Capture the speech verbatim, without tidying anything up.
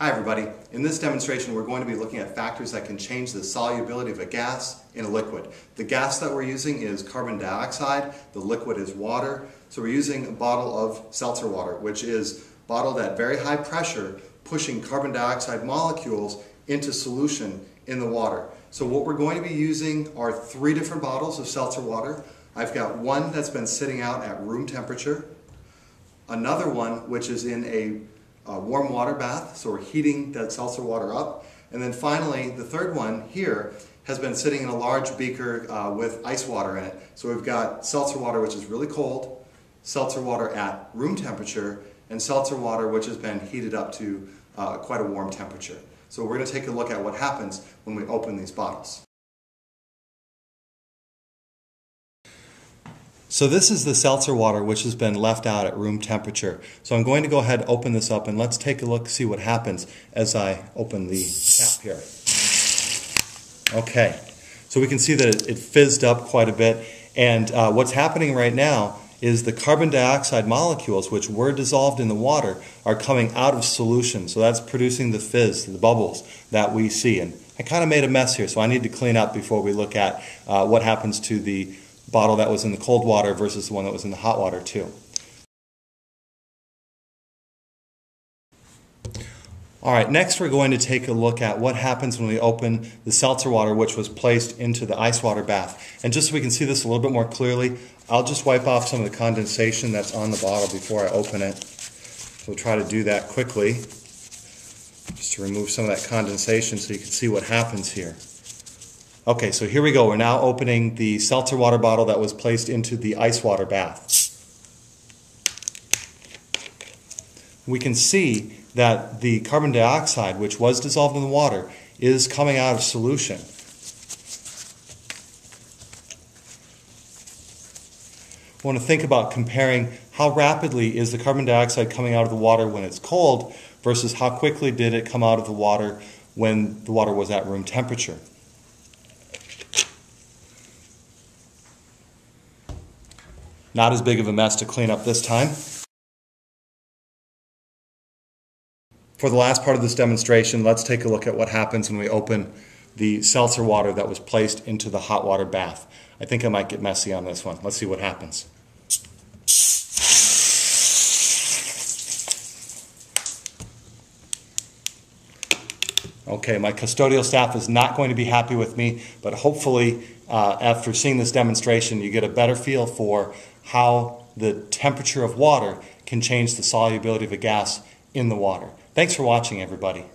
Hi everybody, in this demonstration we're going to be looking at factors that can change the solubility of a gas in a liquid. The gas that we're using is carbon dioxide, the liquid is water, so we're using a bottle of seltzer water, which is bottled at very high pressure, pushing carbon dioxide molecules into solution in the water. So what we're going to be using are three different bottles of seltzer water. I've got one that's been sitting out at room temperature, another one which is in a Uh, warm water bath, so we're heating that seltzer water up. And then finally, the third one here has been sitting in a large beaker uh, with ice water in it. So we've got seltzer water which is really cold, seltzer water at room temperature, and seltzer water which has been heated up to uh, quite a warm temperature. So we're going to take a look at what happens when we open these bottles. So this is the seltzer water which has been left out at room temperature. So I'm going to go ahead and open this up and let's take a look, see what happens as I open the cap here. Okay, so we can see that it fizzed up quite a bit, and uh, what's happening right now is the carbon dioxide molecules which were dissolved in the water are coming out of solution. So that's producing the fizz, the bubbles that we see. And I kind of made a mess here, so I need to clean up before we look at uh, what happens to the bottle that was in the cold water versus the one that was in the hot water too. Alright, next we're going to take a look at what happens when we open the seltzer water which was placed into the ice water bath. And just so we can see this a little bit more clearly, I'll just wipe off some of the condensation that's on the bottle before I open it. So we'll try to do that quickly, just to remove some of that condensation so you can see what happens here. Okay, so here we go. We're now opening the seltzer water bottle that was placed into the ice water bath. We can see that the carbon dioxide, which was dissolved in the water, is coming out of solution. We want to think about comparing how rapidly is the carbon dioxide coming out of the water when it's cold versus how quickly did it come out of the water when the water was at room temperature. Not as big of a mess to clean up this time. For the last part of this demonstration, let's take a look at what happens when we open the seltzer water that was placed into the hot water bath. I think I might get messy on this one. Let's see what happens. Okay, my custodial staff is not going to be happy with me, but hopefully uh, after seeing this demonstration you get a better feel for how the temperature of water can change the solubility of a gas in the water. Thanks for watching, everybody.